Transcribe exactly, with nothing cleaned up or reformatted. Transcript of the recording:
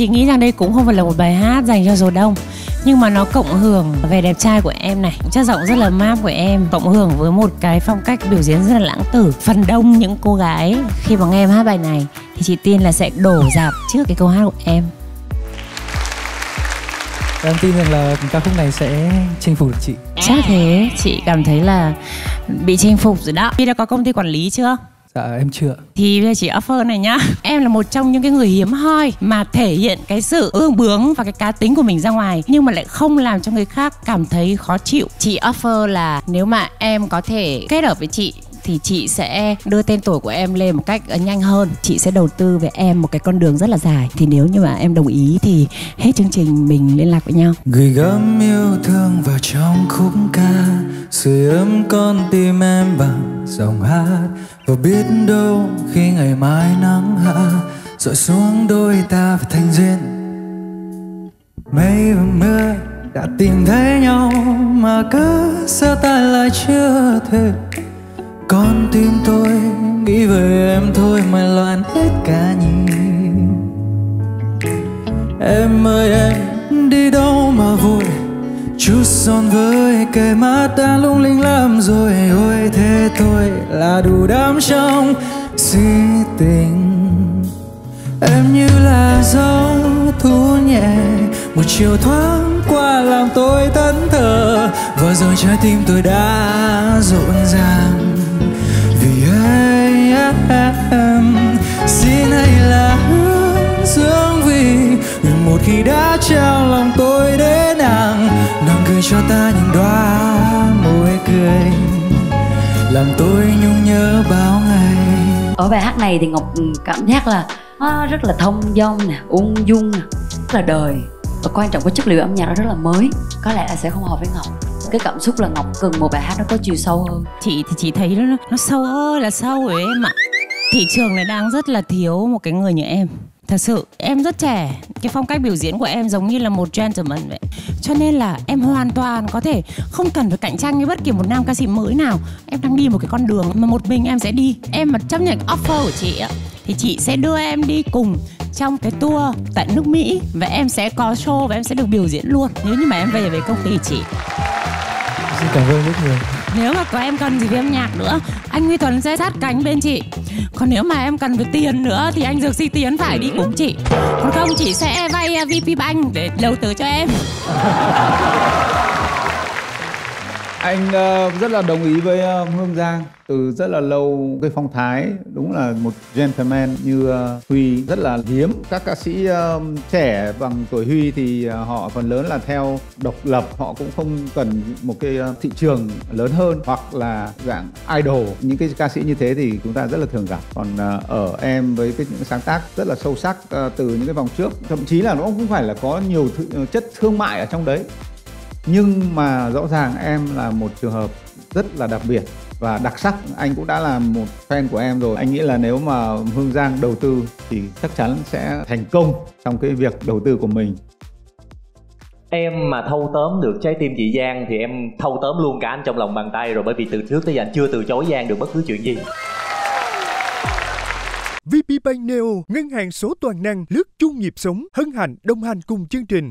Chị nghĩ rằng đây cũng không phải là một bài hát dành cho số đông, nhưng mà nó cộng hưởng về đẹp trai của em này, chất giọng rất là mát của em, cộng hưởng với một cái phong cách biểu diễn rất là lãng tử. Phần đông những cô gái khi mà nghe em hát bài này thì chị tin là sẽ đổ dạp trước cái câu hát của em. Em tin rằng là ca khúc này sẽ chinh phục được chị. Chắc thế, chị cảm thấy là bị chinh phục rồi đó. Chị đã có công ty quản lý chưa? Dạ em chưa. Thì bây giờ chị offer này nhá. Em là một trong những cái người hiếm hoi mà thể hiện cái sự ương bướng và cái cá tính của mình ra ngoài, nhưng mà lại không làm cho người khác cảm thấy khó chịu. Chị offer là nếu mà em có thể kết hợp với chị thì chị sẽ đưa tên tuổi của em lên một cách nhanh hơn. Chị sẽ đầu tư về em một cái con đường rất là dài. Thì nếu như mà em đồng ý thì hết chương trình mình liên lạc với nhau. Gửi gắm yêu thương vào trong khúc ca, sưởi ấm con tim em bằng giọng hát. Và biết đâu khi ngày mai nắng hạ rọi xuống đôi ta phải thành duyên. Mây và mưa đã tìm thấy nhau mà cứ sao ta lại chưa thể. Con tim tôi nghĩ về em thôi mà loạn hết cả nhịp. Em ơi em đi đâu mà vội, chút son với cây mắt đã lung linh lắm rồi. Ôi thế thôi là đủ đắm trong suy tình. Em như là gió thu nhẹ, một chiều thoáng qua làm tôi thẫn thờ. Và rồi trái tim tôi đã rộn ràng vì em. Xin hãy là hướng dương vì một khi đã trao lòng tôi đến nàng. Nàng cười cho ta những đóa môi cười, làm tôi nhung nhớ bao ngày. Ở bài hát này thì Ngọc cảm giác là nó rất là thông dong nè, ung dung nè, rất là đời. Và quan trọng có chất liệu âm nhạc nó rất là mới, có lẽ là sẽ không hợp với Ngọc. Cái cảm xúc là Ngọc cần một bài hát nó có chiều sâu hơn. Chị thì chị thấy nó, nó sâu ơi là sâu ấy em ạ. Thị trường này đang rất là thiếu một cái người như em. Thật sự em rất trẻ, cái phong cách biểu diễn của em giống như là một gentleman vậy. Cho nên là em hoàn toàn có thể không cần phải cạnh tranh với bất kỳ một nam ca sĩ mới nào. Em đang đi một cái con đường mà một mình em sẽ đi. Em mà chấp nhận offer của chị thì chị sẽ đưa em đi cùng trong cái tour tại nước Mỹ. Và em sẽ có show và em sẽ được biểu diễn luôn nếu như mà em về với công ty chị. Xin cảm ơn rất nhiều. Nếu mà có em cần gì về âm nhạc nữa, anh Huy Tuấn sẽ sát cánh bên chị. Còn nếu mà em cần về tiền nữa thì anh Dược Sĩ Tiến phải đi cùng chị. Còn không chị sẽ vay vê pê Bank để đầu tư cho em. Anh uh, rất là đồng ý với uh, Hương Giang. Từ rất là lâu, cái phong thái đúng là một gentleman như uh, Huy rất là hiếm. Các ca sĩ uh, trẻ bằng tuổi Huy thì uh, họ phần lớn là theo độc lập. Họ cũng không cần một cái uh, thị trường lớn hơn hoặc là dạng idol. Những cái ca sĩ như thế thì chúng ta rất là thường gặp. Còn uh, ở em với cái những sáng tác rất là sâu sắc uh, từ những cái vòng trước. Thậm chí là nó cũng phải là có nhiều th chất thương mại ở trong đấy. Nhưng mà rõ ràng em là một trường hợp rất là đặc biệt và đặc sắc. Anh cũng đã là một fan của em rồi. Anh nghĩ là nếu mà Hương Giang đầu tư thì chắc chắn sẽ thành công trong cái việc đầu tư của mình. Em mà thâu tóm được trái tim chị Giang thì em thâu tóm luôn cả anh trong lòng bàn tay rồi. Bởi vì từ trước tới giờ anh chưa từ chối Giang được bất cứ chuyện gì. vê pê Bank Neo, ngân hàng số toàn năng, lướt chung nhịp sống, hân hạnh đồng hành cùng chương trình.